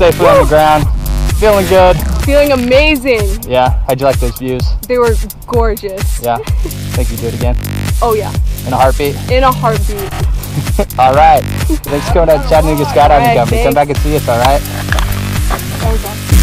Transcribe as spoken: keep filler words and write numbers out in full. safely Woo! on the ground. Feeling good. Feeling amazing. Yeah, how'd you like those views? They were gorgeous. Yeah, think you do it again? Oh yeah. In a heartbeat? In a heartbeat. All right, thanks for coming out to Chattanooga Skydiving Company. Come back and see us, all right? That was awesome.